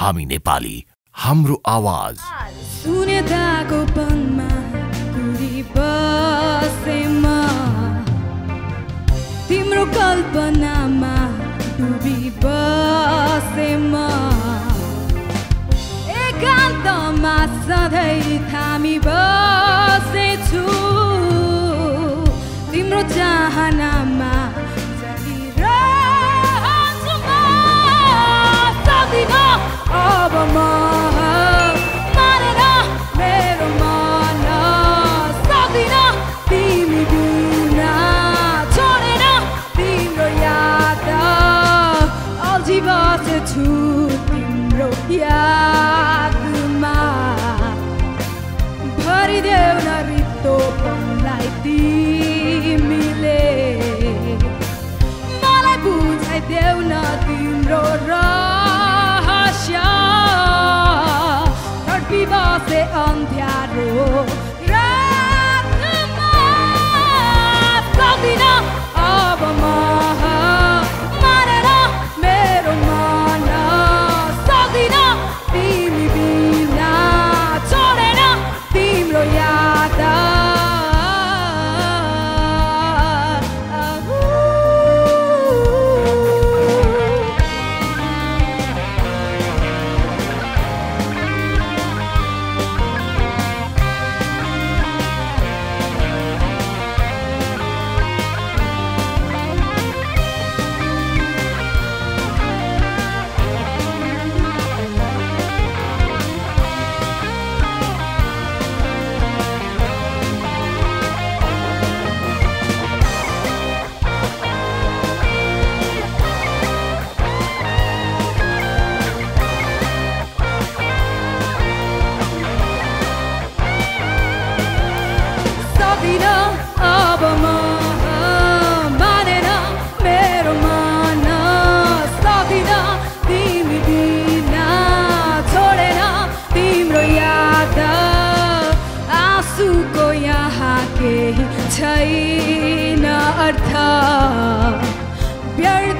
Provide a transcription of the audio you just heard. हामी नेपाली, हाम्रो आवाज। शून्यताको वनमा कुरी बसेमा तिम्रो कल्पनामा डुबी बसेमा एकान्तमा सधैँ थामी बसेछु तिम्रो चाहनामा छैन अर्थ व्यर्थ